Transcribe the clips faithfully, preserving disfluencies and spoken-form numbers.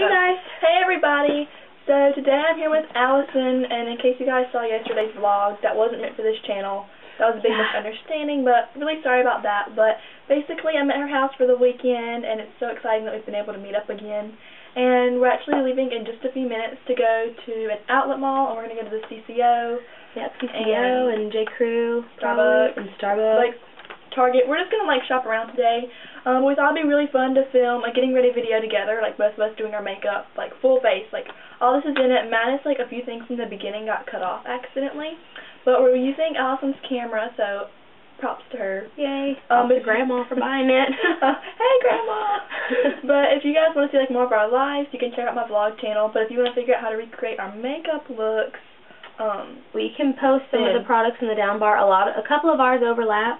Hey guys, hey everybody. So today I'm here with Allison, and in case you guys saw yesterday's vlog, that wasn't meant for this channel. That was a big misunderstanding, but really sorry about that. But basically I'm at her house for the weekend, and it's so exciting that we've been able to meet up again. And we're actually leaving in just a few minutes to go to an outlet mall, and we're going to go to the C C O. Yeah, C C O and, and J. Crew, Starbucks, and Starbucks. Like, Target. We're just going to like shop around today. Um, we thought it would be really fun to film a getting ready video together, like both of us doing our makeup, like full face. Like all this is in it. Minus like a few things from the beginning got cut off accidentally. But we're using Allison's camera, so props to her. Yay. Um, props to Grandma for buying it. Hey Grandma! But if you guys want to see like more of our lives, you can check out my vlog channel. But if you want to figure out how to recreate our makeup looks, um, we can post some then. of the products in the down bar. A lot, of, a couple of ours overlap.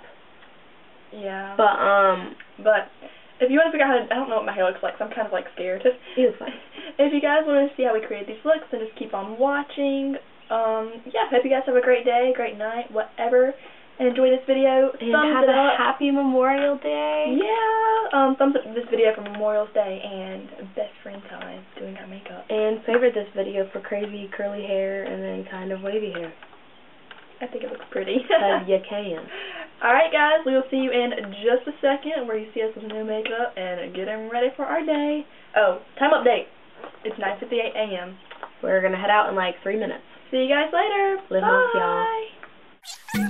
Yeah. But, um, but if you want to figure out how to, I don't know what my hair looks like, so I'm kind of, like, scared. It was fine. If you guys want to see how we create these looks, then just keep on watching. Um, yeah, hope you guys have a great day, great night, whatever, and enjoy this video. And thumbs have it a up. happy Memorial Day. Yeah. Um, thumbs up this video for Memorial Day and best friend time doing our makeup. And favorite this video for crazy curly hair and then kind of wavy hair. I think it looks pretty. Because you can. Alright guys, we will see you in just a second where you see us with new makeup and getting ready for our day. Oh, time update. It's nine fifty-eight a m We're going to head out in like three minutes. See you guys later. Live off, y'all.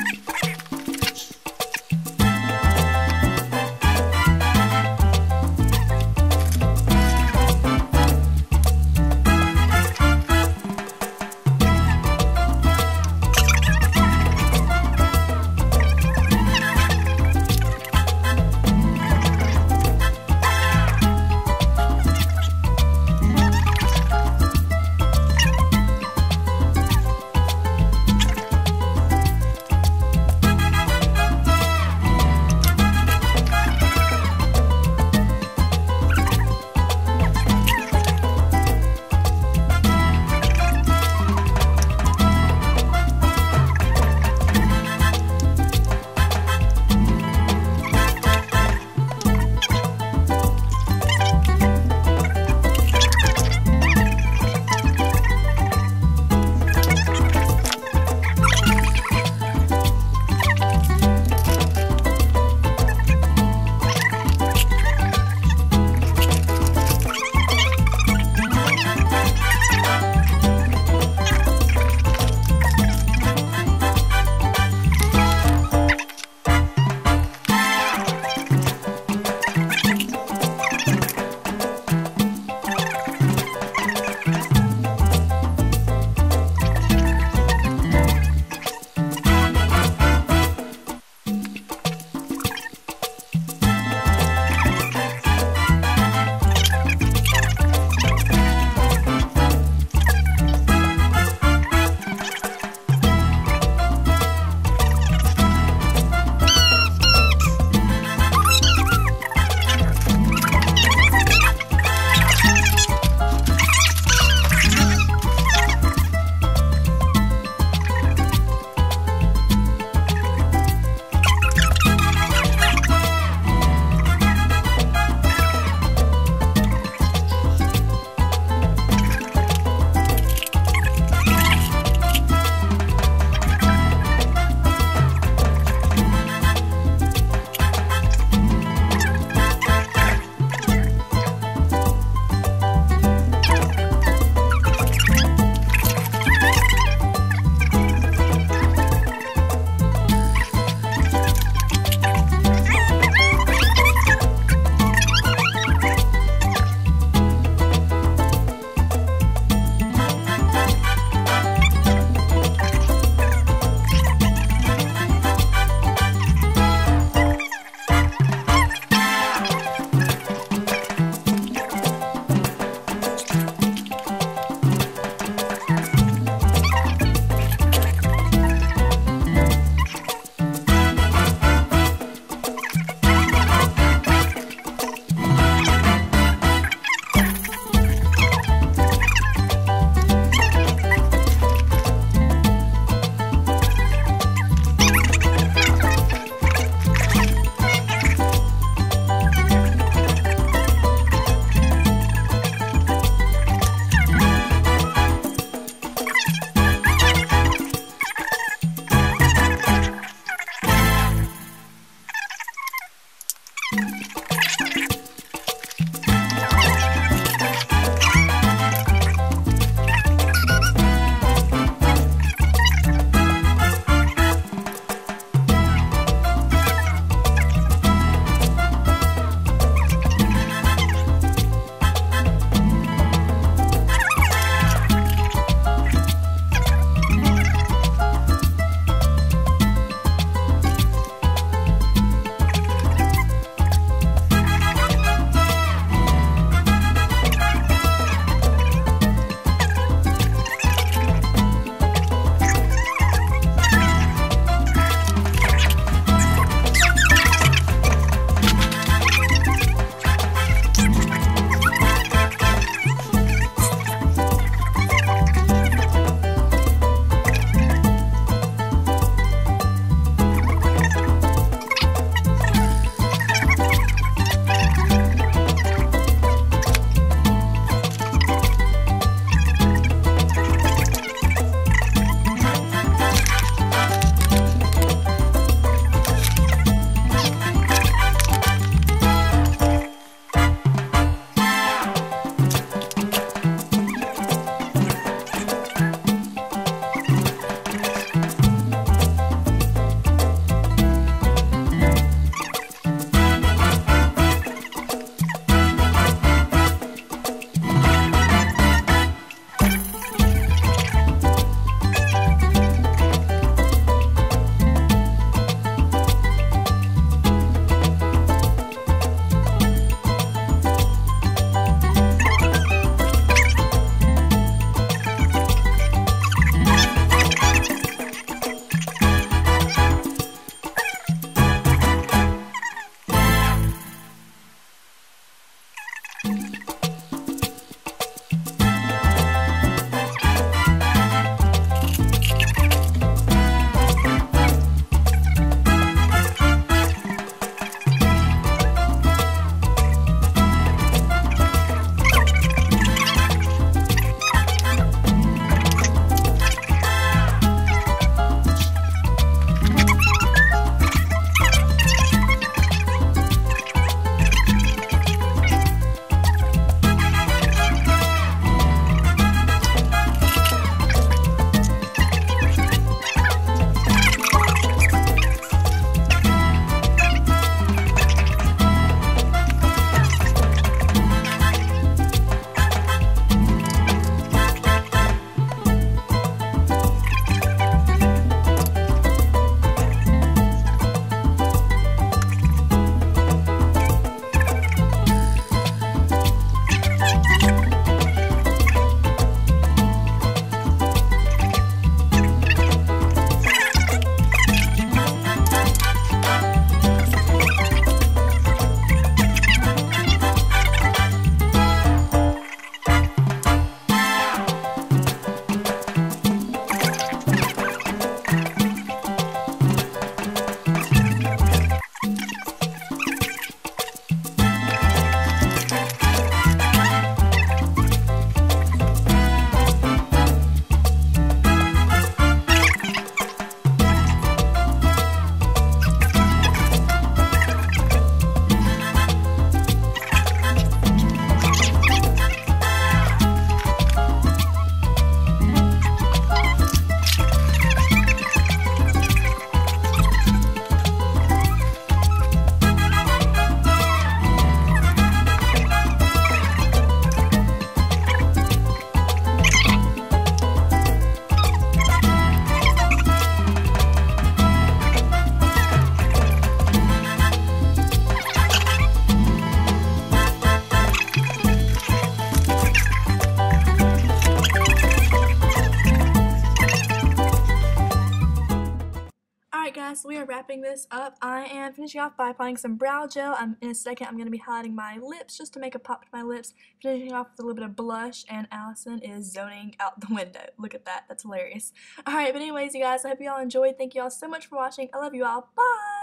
wrapping this up, I am finishing off by applying some brow gel. I'm, in a second, I'm going to be highlighting my lips just to make a pop to my lips. Finishing off with a little bit of blush, and Allison is zoning out the window. Look at that. That's hilarious. Alright, but anyways, you guys, I hope you all enjoyed. Thank you all so much for watching. I love you all. Bye!